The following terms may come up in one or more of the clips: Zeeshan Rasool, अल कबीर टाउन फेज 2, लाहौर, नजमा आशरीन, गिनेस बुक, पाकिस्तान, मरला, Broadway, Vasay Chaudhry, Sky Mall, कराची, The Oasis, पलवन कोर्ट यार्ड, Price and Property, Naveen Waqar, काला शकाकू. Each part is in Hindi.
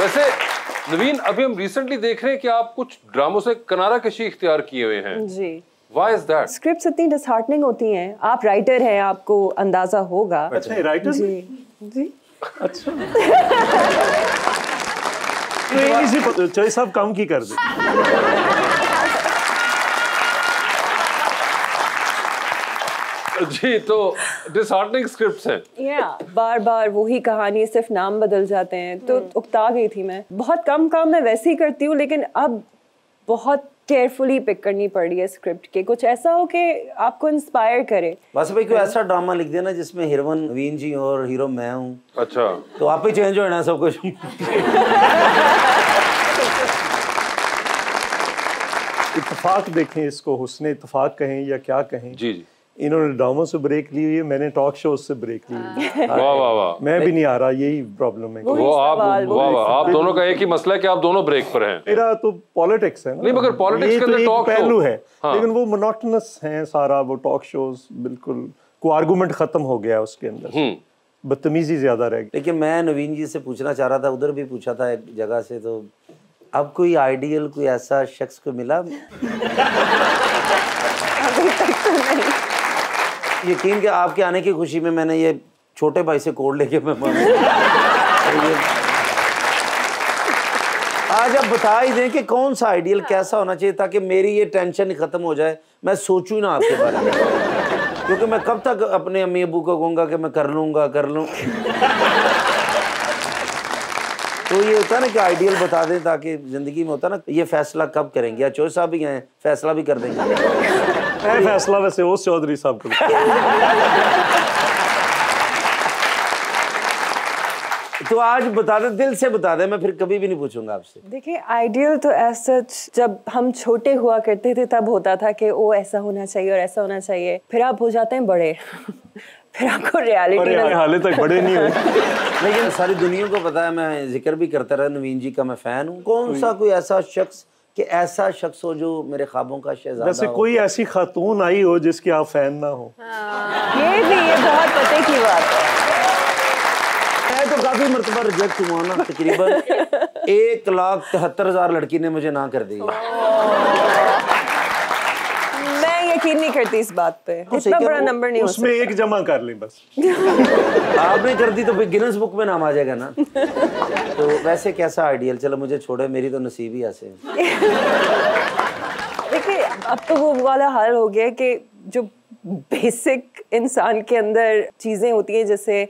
वैसे नवीन, अभी हम रिसेंटली देख रहे हैं कि आप कुछ ड्रामों से किनारा कशी इख्तियार किए हुए हैं। जी, व्हाई इज दैट? स्क्रिप्ट्स इतनी डिसहार्टनिंग होती हैं। आप राइटर हैं, आपको अंदाजा होगा। अच्छा, राइटर? जी। अच्छा। इजी चॉइस आप काम की कर दो। जी, तो डिसहार्टनिंग स्क्रिप्ट्स हैं। बार बार वही कहानी, सिर्फ नाम बदल जाते हैं। तो उकता गई थी मैं। बहुत कम काम मैं वैसे ही करती हूँ, लेकिन अब बहुत केयरफुली पिक करनी पड़ रही है स्क्रिप्ट के। कुछ ऐसा हो कि आपको इंस्पायर करे। वासु भाई, कोई ऐसा ड्रामा लिख देना जिसमें हीरोइन नवीन जी और हीरो मैं हूँ। अच्छा, तो आप ही चेंज होना सब कुछ। इत्तेफाक देखें, इसको हुस्ने इत्तेफाक कहें या क्या कहें। जी जी, इन्होंने ड्रामों से ब्रेक ली हुई है, मैंने टॉक शो से ब्रेक ली हुई है। वाह वाह वाह, मैं भी नहीं आ रहा, यही प्रॉब्लम है। वो आप दोनों का एक ही मसला है कि आप दोनों ब्रेक पर हैं। मेरा तो पॉलिटिक्स है ना। नहीं, मगर पॉलिटिक्स के अंदर टॉक पहलू है, लेकिन वो मोनोटनस है सारा। वो टॉक शोज बिल्कुल को आर्गूमेंट खत्म हो गया उसके अंदर, बदतमीजी ज्यादा रह गई। लेकिन मैं नवीन जी से पूछना चाह रहा था, उधर भी पूछा था एक जगह से, तो अब कोई आइडियल, कोई ऐसा शख्स को मिला? यकीन कि आपके आने की खुशी में मैंने ये छोटे भाई से कोड लेके मैं आज आप बता ही दें कि कौन सा आइडियल कैसा होना चाहिए, ताकि मेरी ये टेंशन खत्म हो जाए, मैं सोचूं ना आपके बारे में। क्योंकि मैं कब तक अपने अम्मी अबू को कहूँगा कि मैं कर लूँगा। तो ये होता है ना कि आइडियल बता दें, ताकि जिंदगी में होता ना, ये फैसला कब करेंगे। या चौधरी साहब भी हैं, फैसला भी कर देंगे। फैसला वैसे उस चौधरी साहब को। तो आज बता दे, दिल से बता दे, मैं फिर कभी भी नहीं पूछूंगा आपसे। देखिए, आइडियल तो ऐसा जब हम छोटे हुआ करते थे तब होता था कि वो ऐसा होना चाहिए और ऐसा होना चाहिए। फिर आप हो जाते हैं बड़े। फिर आपको रियलिटी हाले तक बड़े नहीं हो। लेकिन सारी दुनिया को पता है, मैं जिक्र भी करता रहा, नवीन जी का मैं फैन हूँ। कौन सा कोई ऐसा शख्स कि ऐसा शख्स हो जो मेरे ख्वाबों का शहजादा हो। वैसे कोई ऐसी खातून आई हो जिसकी आप फैन ना हो? ये बहुत पते की बात है। मैं तो काफी मरतबा रिजेक्ट हुआ ना, तकरीबन 1,73,000 लड़की ने मुझे ना कर दी। मैं यकीन नहीं करती इस बात पे, इतना बड़ा नंबर नहीं हो सकता। उसमें एक जमा कर लें बस। आपने कर दी तो फिर गिनेस बुक में नाम आ जाएगा ना। तो वैसे कैसा आइडियल? चलो मुझे छोड़े, मेरी तो नसीब ही ऐसे। देखिए, अब तो वो वाला हाल हो गया कि जो बेसिक इंसान के अंदर चीज़ें होती हैं, जैसे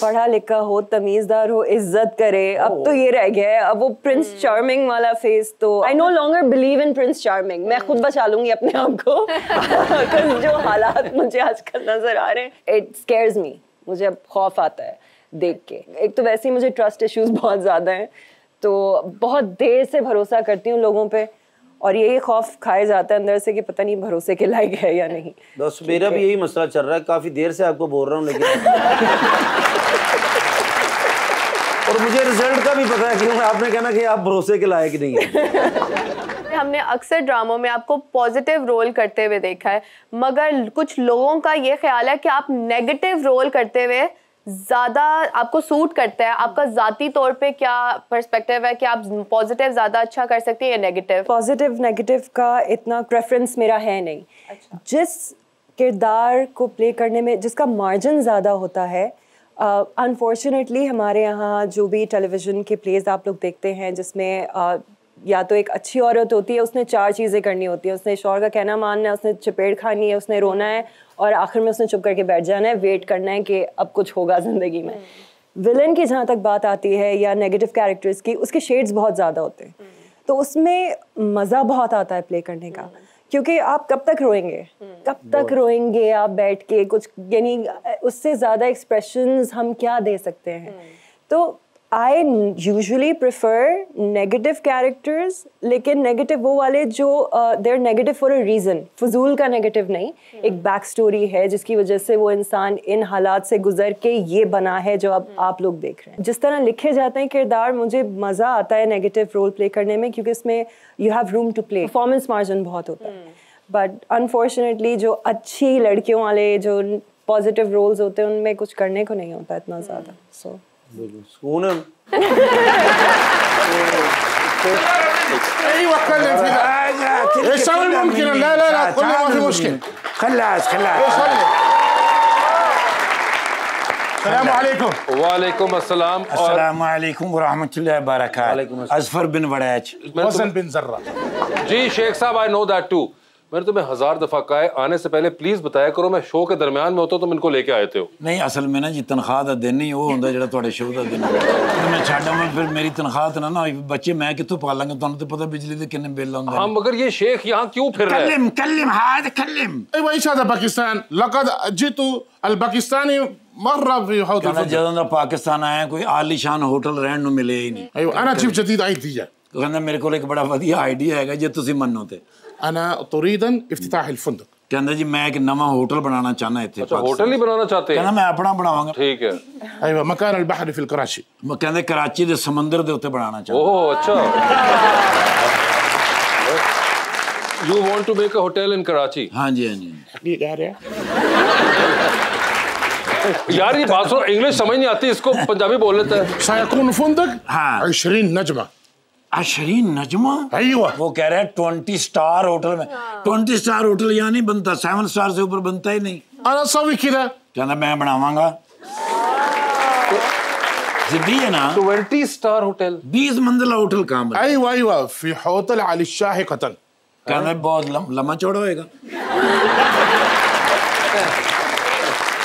पढ़ा लिखा हो, तमीज़दार हो, इज्जत करे, अब तो ये रह गया है। अब वो प्रिंस चार्मिंग वाला फेस, तो I no longer believe in prince charming. मैं खुद बचा लूंगी अपने आप को। जो हालात मुझे आजकल नजर आ रहे हैं, इट स्केयर्स मी। मुझे अब खौफ आता है देख के। एक तो वैसे ही मुझे ट्रस्ट इश्यूज बहुत ज़्यादा हैं, तो बहुत देर से भरोसा करती हूँ लोगों पे, और यही खौफ खाए जाता है अंदर से कि पता नहीं भरोसे के लायक है या नहीं। बस मेरा भी यही मसला चल रहा है, काफ़ी देर से आपको बोल रहा हूँ, लेकिन और मुझे रिजल्ट का भी पता है, क्योंकि आपने कहना कि आप भरोसे के लायक नहीं है। हमने अक्सर ड्रामों में आपको पॉजिटिव रोल करते हुए देखा है, मगर कुछ लोगों का ये ख्याल है कि आप नेगेटिव रोल करते हुए ज़्यादा आपको सूट करता है। आपका ज़ाती तौर पे क्या पर्सपेक्टिव है कि आप पॉजिटिव ज़्यादा अच्छा कर सकते हैं या नेगेटिव? पॉजिटिव नेगेटिव का इतना प्रेफरेंस मेरा है नहीं। अच्छा। जिस किरदार को प्ले करने में जिसका मार्जिन ज़्यादा होता है, अनफॉर्चुनेटली हमारे यहाँ जो भी टेलीविज़न के प्लेज आप लोग देखते हैं, जिसमें या तो एक अच्छी औरत होती है, उसने 4 चीज़ें करनी होती है। उसने शौहर का कहना मानना है, उसने चपेट खानी है, उसने रोना है, और आखिर में उसने चुप करके बैठ जाना है, वेट करना है कि अब कुछ होगा ज़िंदगी में। विलन की जहाँ तक बात आती है या नेगेटिव कैरेक्टर्स की, उसके शेड्स बहुत ज़्यादा होते हैं, तो उसमें मज़ा बहुत आता है प्ले करने का। क्योंकि आप कब तक रोएंगे, कब तक रोएंगे आप बैठ के, कुछ यानी उससे ज़्यादा एक्सप्रेशंस हम क्या दे सकते हैं। तो I usually prefer negative characters, लेकिन negative वो वाले जो they're negative for a reason, फजूल का negative नहीं, एक back story है जिसकी वजह से वो इंसान इन हालात से गुजर के ये बना है जो अब आप लोग देख रहे हैं। जिस तरह लिखे जाते हैं किरदार, मुझे मज़ा आता है negative role play करने में, क्योंकि इसमें you have room to play, performance margin बहुत होता है। But unfortunately जो अच्छी लड़कियों वाले जो positive roles होते हैं, उनमें कुछ करने को नहीं होता इतना ज़्यादा। So सुनम اي واتكلم في ده ايش اقول ممكن لا لا لا كل ما في مشكله خلاص خلاص السلام عليكم وعليكم السلام السلام عليكم ورحمه الله وبركاته अजफर बिन वड़ैच हसन बिन जर्रा जी शेख साहब आई नो दैट टू मैंने तुम्हें हजार दफा कहा है आने से पहले प्लीज बताया करो मैं शो के दरमियान में होता तुम इनको लेके आए थे हो नहीं असल में ना जी तनख्वाह का दिन नहीं वो होंगे जो थोड़े शो का दिन मैं छाड़ा मैं फिर मेरी तनख्वाह तो ना बच्चे मैं कितों पालांगा तुम्हें तो पता बिजली के कितने बिल आते हैं हां मगर ये शेख यहां क्यों फिर रहा है कलम कलम हाद कलम ए भाई शादा पाकिस्तान लकद जीतू अल पाकिस्तानी मर्रा भी होता है जदों पाकिस्तान आया कोई आलीशान होटल रहने को मिले ही नहीं अयो انا चीज जदीद आई थी कहना मेरे को एक बड़ा बढ़िया आईडिया हैगा जे तुसी मनो ते अना तुरीदन इफ्तिताह अलफंदक कहना जी मैं एक नया होटल बनाना चाहना इथे अच्छा होटल ही बनाना चाहते हैं कहना मैं अपना बनावांगा ठीक है अयवा मकान अलबहर फी कराची मैं कहंदे कराची दे समंदर दे उत्ते बनाना चाहना ओह अच्छा you want to make a hotel in कराची हां जी हां जी ये कह रहा यार ये बात सुन इंग्लिश समझ नहीं आती इसको पंजाबी बोल लेता है सायकून फंदक हां 20 नजमा आशरीन नजमा वो कह रहे हैं 20 स्टार होटल में 20 स्टार होटल यहाँ नहीं बनता 7 स्टार से ऊपर बनता ही नहीं अरे सब कहना मैं बनावांगा जिद्दी है ना 20 स्टार होटल 20 मंजिला होटल काम है फी होटल अली शाह कतल कहना बहुत लम्बा चौड़ा होएगा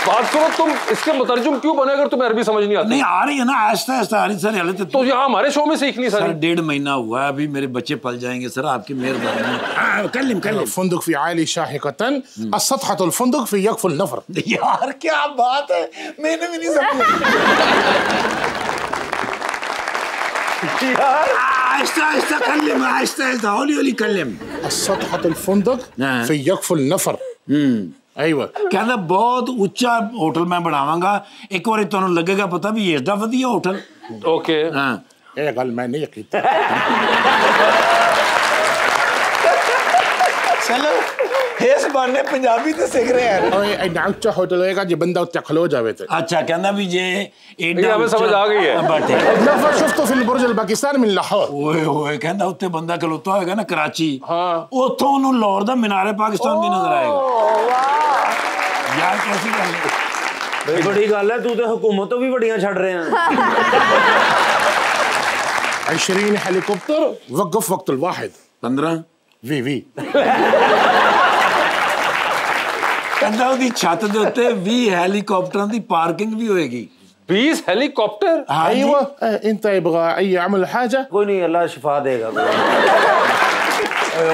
बात करो तुम इसके मुतरजुम क्यों बने अगर तुम्हें अरबी समझ नहीं आती नहीं आ रही है ना आहिस्ता आहिस्ता आ रही सर हालत तो यहाँ हमारे शो में सीखनी सर 1.5 महीना हुआ है अभी मेरे बच्चे पल जाएंगे सर आपकी मेहरबानी कलम कलम फंदुक फी आली शाहिकतन असतहत अल फंदुक फी यकफ अल नफर यार क्या बात है मैंने भी नहीं समझा यार आहिस्ता आहिस्ता कलम आहिस्ता आहिस्ता हौली हौली कलम असतहत अल फंदुक फी यकफ अल नफर कहना बहुत उच्चा होटल मैं बनावांगा एक बार तुहानू लगेगा पता भी एडा वधिया होटल ओके हां ए गल मैं नहीं कीती चलो इस बहाने पंजाबी तो सीख रहे हैं ओए एडा उच्चा होटल होएगा जे बंदा उच्चा खलो जावे तो अच्छा कहना भी जे एडा मैं समझ आ गई है बैठे नफर शفتو في برج الباكستان من لاहौर ओए ओए कहना उत्ते बंदा खलोता होएगा ना कराची हां ओथों नु लाहौर दा मीनार पाकिस्तान भी नजर आएगा यार कैसी गल है बड़ी गल है तू तो हुकूमत तो भी बड़ियां छड़ रहे हैं 20 हेलीकॉप्टर वقف वक्त الواحد 15 वी वी कंदा दी छत दे उत्ते 20 हेलीकॉप्टरां दी पार्किंग भी होएगी 20 हेलीकॉप्टर ايوه انت يبغى اي عمل حاجه قولي الله شفاء देगा